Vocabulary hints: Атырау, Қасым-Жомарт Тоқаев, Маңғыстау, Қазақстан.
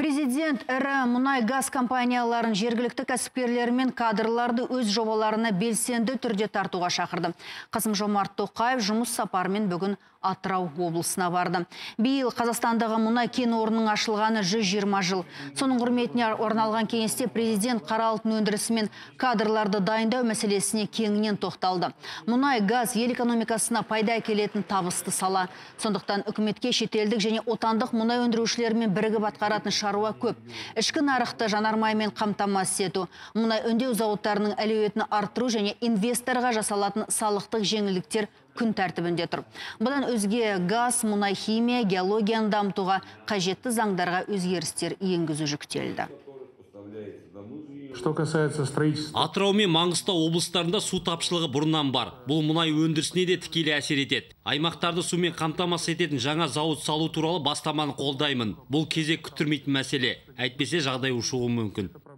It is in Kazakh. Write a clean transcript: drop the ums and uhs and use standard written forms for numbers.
Президент әрі мұнай-газ компанияларын жергілікті кәсіпкерлер мен кадрларды өз жобаларына белсенді түрде тартуға шақырды. Қасым-Жомарт Тоқаев жұмыс сапармен бүгін Атырау облысына барды. Биыл Қазақстандағы мұнай кен орнының ашылғаны 120 жыл. Соның құрметіне орналған кеңесте президент қара алтын өндірісі мен кадрларды дайындау мәселесіне кеңінен тоқталды. Мұнай-газ ел экономикасына пайда әкелетін табысты сала. Сондықтан үкіметке шетелдік және отандық мұнай өндірушілермен бірігіп атқаратын шаруа көп. Ішкі нарықты жанармаймен қамтамасыз ету, мұнай өңдеу зауыттарының әлеуетін арттыру және инвесторға жасалатын салықтық жеңілдіктер күн тәртібінде тұр. Бұдан өзге газ, мұнай, химия, геологияны дамытуға қажетті заңдарға өзгерістер енгізу жүктелді. Атырау мен Маңғыстау облыстарында су тапшылығы бұрыннан бар. Бұл мұнай өндірісіне де тікелей әсер етеді. Аймақтарды сумен қамтамасыз ететін жаңа зауыт салу туралы бастаманы қолдаймын. Бұл кезек күттірмейтін мәселе. Әйтпесе жағдай ушығуы мүмкін.